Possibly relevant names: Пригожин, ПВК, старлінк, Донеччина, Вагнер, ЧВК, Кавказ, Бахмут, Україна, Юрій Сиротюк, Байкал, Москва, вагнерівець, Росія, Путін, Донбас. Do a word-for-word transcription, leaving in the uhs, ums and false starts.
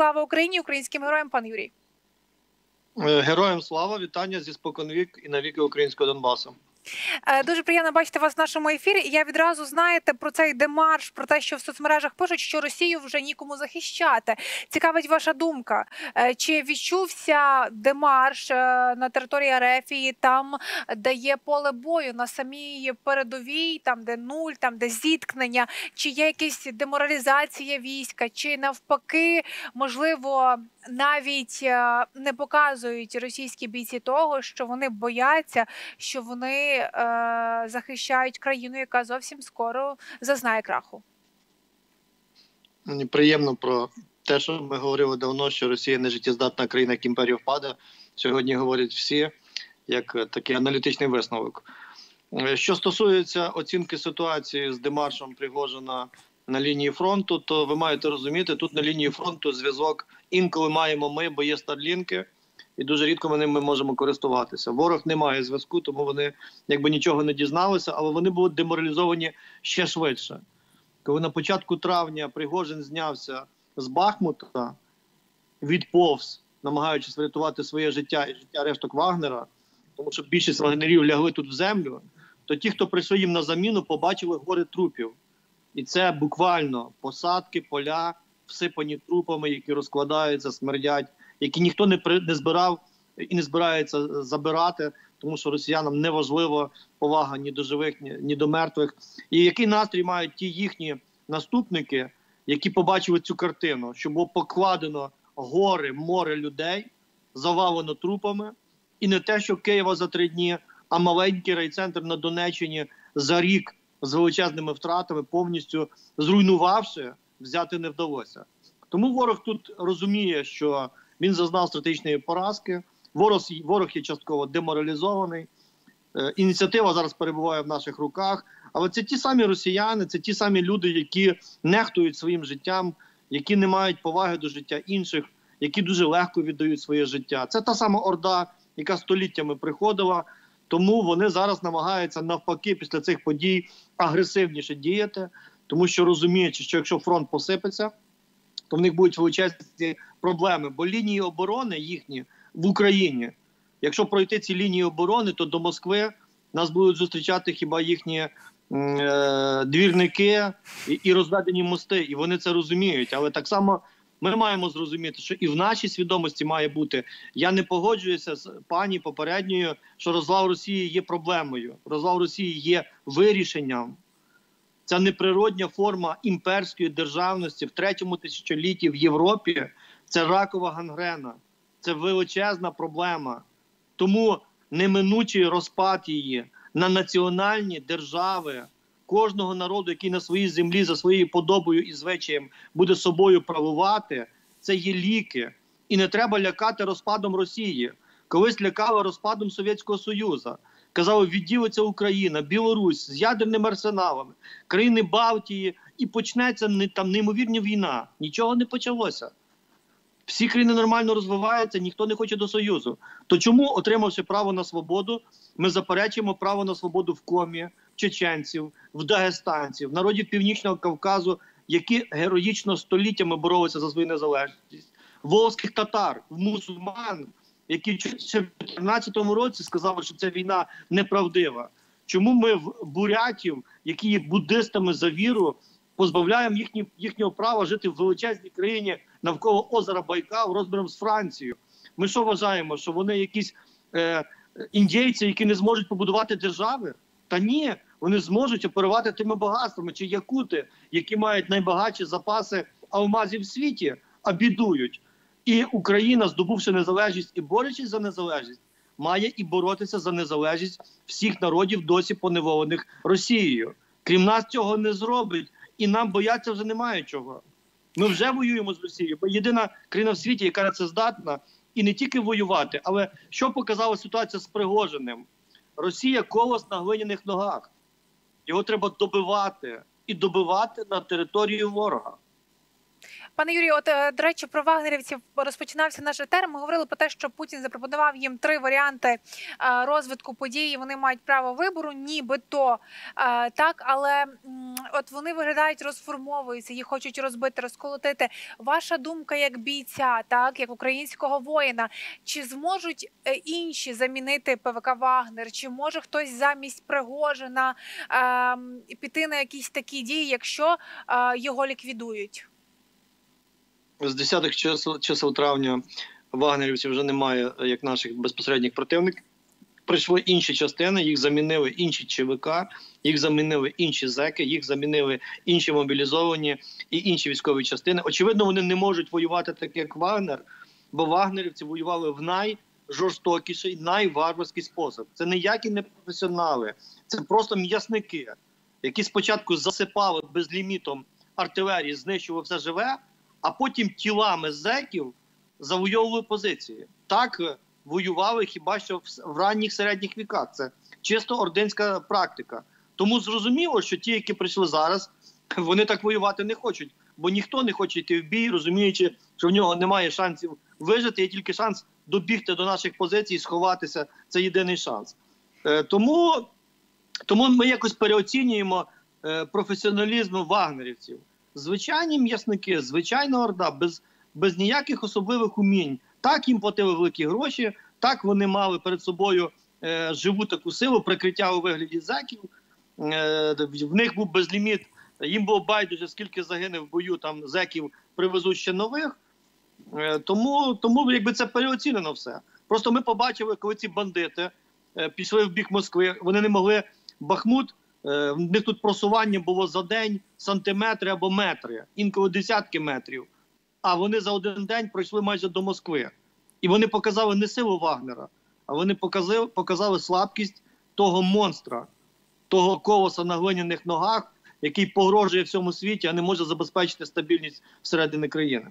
Слава Україні, українським героям, пан Юрій. Героям слава, вітання зі споконвік і навіки українського Донбасу. Дуже приємно бачити вас в нашому ефірі. Я відразу, знаєте, про цей демарш, про те, що в соцмережах пишуть, що Росію вже нікому захищати. Цікавить ваша думка. Чи відчувся демарш на території Ерефії, там, де є поле бою, на самій передовій, там, де нуль, там, де зіткнення? Чи є якісь деморалізація війська? Чи навпаки, можливо, навіть не показують російські бійці того, що вони бояться, що вони захищають країну, яка зовсім скоро зазнає краху? Мені приємно про те, що ми говорили давно, що Росія не життєздатна країна, як імперія впаде. Сьогодні говорять всі, як такий аналітичний висновок. Що стосується оцінки ситуації з демаршем Пригожина на лінії фронту, то ви маєте розуміти, тут на лінії фронту зв'язок інколи маємо ми, бо є старлінки, і дуже рідко ми ними можемо користуватися. Ворог не має зв'язку, тому вони якби нічого не дізналися, але вони були деморалізовані ще швидше. Коли на початку травня Пригожин знявся з Бахмута, відповз, намагаючись врятувати своє життя і життя решток Вагнера, тому що більшість вагнерів лягли тут в землю, то ті, хто прийшли їм на заміну, побачили гори трупів. І це буквально посадки, поля, всипані трупами, які розкладаються, смердять, які ніхто не, при, не збирав і не збирається забирати, тому що росіянам не важлива повага ні до живих, ні, ні до мертвих. І який настрій мають ті їхні наступники, які побачили цю картину, що було покладено гори, море людей, завалено трупами, і не те, що Києва за три дні, а маленький райцентр на Донеччині за рік з величезними втратами, повністю зруйнувавши, взяти не вдалося. Тому ворог тут розуміє, що він зазнав стратегічної поразки, ворог, ворог є частково деморалізований, е, ініціатива зараз перебуває в наших руках, але це ті самі росіяни, це ті самі люди, які нехтують своїм життям, які не мають поваги до життя інших, які дуже легко віддають своє життя. Це та сама орда, яка століттями приходила, тому вони зараз намагаються навпаки після цих подій агресивніше діяти, тому що розуміючи, що якщо фронт посипеться, то в них будуть величезні проблеми, бо лінії оборони їхні в Україні, якщо пройти ці лінії оборони, то до Москви нас будуть зустрічати хіба їхні е, двірники і, і розведені мости, і вони це розуміють. Але так само ми маємо зрозуміти, що і в нашій свідомості має бути. Я не погоджуюся з пані попередньою, що розвал Росії є проблемою, розвал Росії є вирішенням. Ця неприродня форма імперської державності в третьому тисячолітті в Європі – це ракова гангрена, це величезна проблема. Тому неминучий розпад її на національні держави кожного народу, який на своїй землі за своєю подобою і звичаєм буде собою правувати – це є ліки. І не треба лякати розпадом Росії. Колись лякали розпадом Совєтського Союзу. Казали, відділиться Україна, Білорусь з ядерними арсеналами, країни Балтії, і почнеться там неймовірна війна. Нічого не почалося. Всі країни нормально розвиваються, ніхто не хоче до Союзу. То чому, отримавши право на свободу, ми заперечуємо право на свободу в Комі, чеченців, в дагестанців, народів Північного Кавказу, які героїчно століттями боролися за свою незалежність, волзьких татар, мусульман, які ще в чотирнадцятому році сказали, що ця війна неправдива. Чому ми в бурятів, які є буддистами за віру, позбавляємо їхні, їхнього права жити в величезній країні навколо озера Байкал розміром з Францією? Ми що вважаємо, що вони якісь е, індійці, які не зможуть побудувати держави? Та ні, вони зможуть оперувати тими багатствами. Чи якути, які мають найбагатші запаси алмазів в світі, а бідують. І Україна, здобувши незалежність і борючись за незалежність, має і боротися за незалежність всіх народів, досі поневолених Росією. Крім нас цього не зробить, і нам бояться вже немає чого. Ми вже воюємо з Росією, бо єдина країна в світі, яка на це здатна, і не тільки воювати, але що показала ситуація з Пригожиним? Росія колос на глиняних ногах. Його треба добивати, і добивати на територію ворога. Пане Юрію, от, до речі, про вагнерівців розпочинався наш етер. Ми говорили про те, що Путін запропонував їм три варіанти розвитку подій. Вони мають право вибору, нібито так, але от вони виглядають, розформовуються, їх хочуть розбити, розколотити. Ваша думка як бійця, так, як українського воїна, чи зможуть інші замінити ПВК Вагнер? Чи може хтось замість Пригожина е, піти на якісь такі дії, якщо е, його ліквідують? З десятих чисел травня вагнерівців вже немає як наших безпосередніх противників. Прийшли інші частини, їх замінили інші ЧВК, їх замінили інші зеки, їх замінили інші мобілізовані і інші військові частини. Очевидно, вони не можуть воювати так, як Вагнер, бо вагнерівці воювали в найжорстокіший, найварварський спосіб. Це ніякі не професіонали, це просто м'ясники, які спочатку засипали безлімітом артилерії, знищували все живе, а потім тілами зеків завойовували позиції. Так воювали хіба що в ранніх середніх віках. Це чисто ординська практика. Тому зрозуміло, що ті, які прийшли зараз, вони так воювати не хочуть. Бо ніхто не хоче йти в бій, розуміючи, що в нього немає шансів вижити, є тільки шанс добігти до наших позицій, сховатися. Це єдиний шанс. Тому, тому ми якось переоцінюємо професіоналізм вагнерівців. Звичайні м'ясники, звичайна орда, без, без ніяких особливих умінь. Так їм платили великі гроші, так вони мали перед собою е, живу таку силу, прикриття у вигляді зеків. Е, в них був безліміт, їм було байдуже, скільки загине в бою там зеків, привезуть ще нових. Е, тому, тому якби це переоцінено все. Просто ми побачили, коли ці бандити е, пішли в бік Москви, вони не могли Бахмут. В них тут просування було за день сантиметри або метри, інколи десятки метрів. А вони за один день пройшли майже до Москви. І вони показали не силу Вагнера, а вони показали, показали слабкість того монстра, того колоса на глиняних ногах, який погрожує всьому світі, а не може забезпечити стабільність всередині країни.